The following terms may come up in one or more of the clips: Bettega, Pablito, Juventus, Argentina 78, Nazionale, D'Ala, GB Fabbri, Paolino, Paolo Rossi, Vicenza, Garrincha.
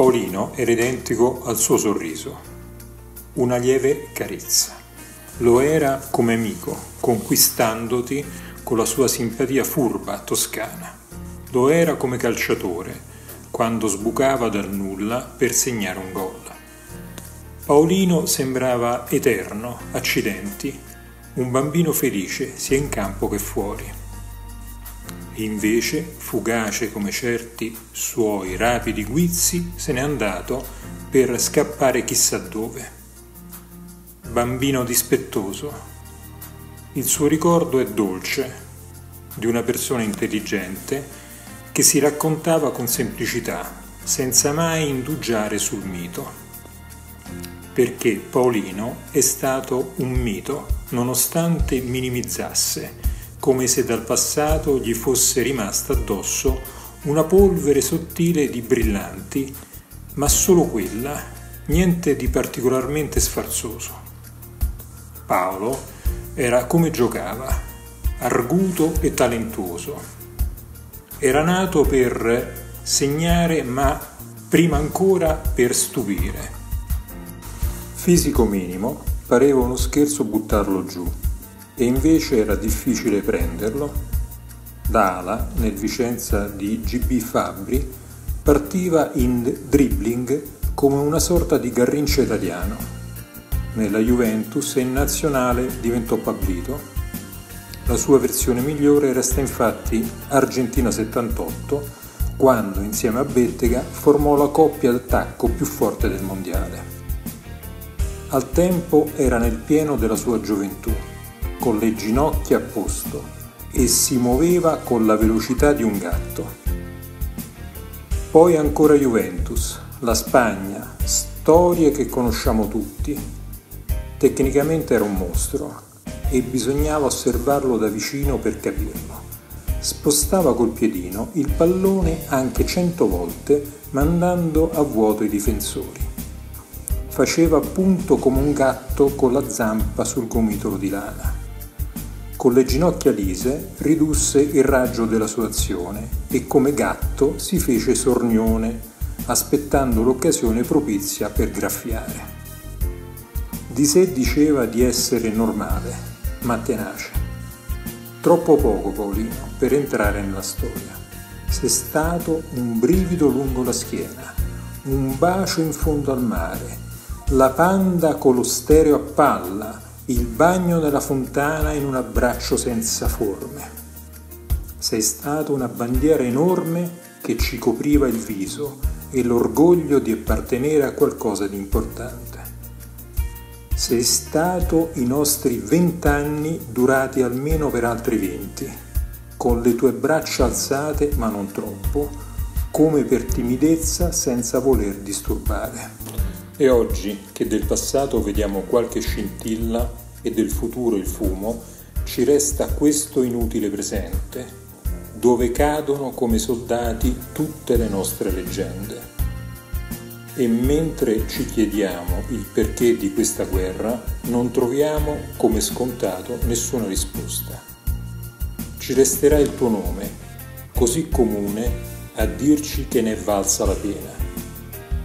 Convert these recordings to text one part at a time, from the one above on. Paolino era identico al suo sorriso, una lieve carezza. Lo era come amico, conquistandoti con la sua simpatia furba toscana. Lo era come calciatore, quando sbucava dal nulla per segnare un gol. Paolino sembrava eterno, accidenti, un bambino felice sia in campo che fuori. E invece, fugace come certi suoi rapidi guizzi, se n'è andato per scappare chissà dove. Bambino dispettoso. Il suo ricordo è dolce, di una persona intelligente che si raccontava con semplicità, senza mai indugiare sul mito. Perché Paolino è stato un mito, nonostante minimizzasse, come se dal passato gli fosse rimasta addosso una polvere sottile di brillanti, ma solo quella, niente di particolarmente sfarzoso. Paolo era come giocava, arguto e talentuoso. Era nato per segnare, ma prima ancora per stupire. Fisico minimo, pareva uno scherzo buttarlo giù, e invece era difficile prenderlo. D'Ala, nel Vicenza di GB Fabbri, partiva in dribbling come una sorta di Garrincha italiano. Nella Juventus e in Nazionale diventò Pablito. La sua versione migliore resta infatti Argentina 78, quando insieme a Bettega formò la coppia d'attacco più forte del mondiale. Al tempo era nel pieno della sua gioventù, con le ginocchia a posto, e si muoveva con la velocità di un gatto. Poi ancora Juventus, la Spagna, storie che conosciamo tutti. Tecnicamente era un mostro e bisognava osservarlo da vicino per capirlo. Spostava col piedino il pallone anche 100 volte, mandando a vuoto i difensori. Faceva appunto come un gatto con la zampa sul gomitolo di lana. Con le ginocchia lise ridusse il raggio della sua azione e come gatto si fece sornione, aspettando l'occasione propizia per graffiare. Di sé diceva di essere normale, ma tenace. Troppo poco Paolino per entrare nella storia. C'è stato un brivido lungo la schiena, un bacio in fondo al mare, la panda con lo stereo a palla, il bagno nella fontana in un abbraccio senza forme. Sei stato una bandiera enorme che ci copriva il viso e l'orgoglio di appartenere a qualcosa di importante. Sei stato i nostri 20 anni, durati almeno per altri 20, con le tue braccia alzate ma non troppo, come per timidezza senza voler disturbare. E oggi, che del passato vediamo qualche scintilla e del futuro il fumo, ci resta questo inutile presente, dove cadono come soldati tutte le nostre leggende. E mentre ci chiediamo il perché di questa guerra, non troviamo, come scontato, nessuna risposta. Ci resterà il tuo nome, così comune, a dirci che ne è valsa la pena.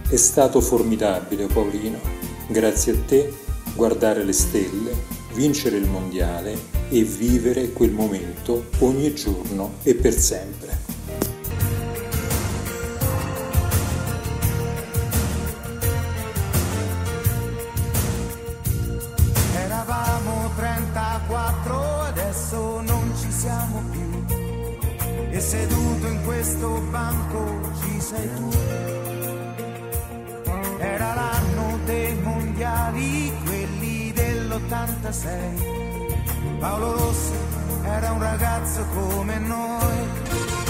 È stato formidabile, Paolino. Grazie a te guardare le stelle, vincere il mondiale e vivere quel momento ogni giorno e per sempre. Eravamo 34, adesso non ci siamo più. E seduto in questo banco ci sei tu. Era l'anno dei mondiali, quelli dell'86. Paolo Rossi era un ragazzo come noi.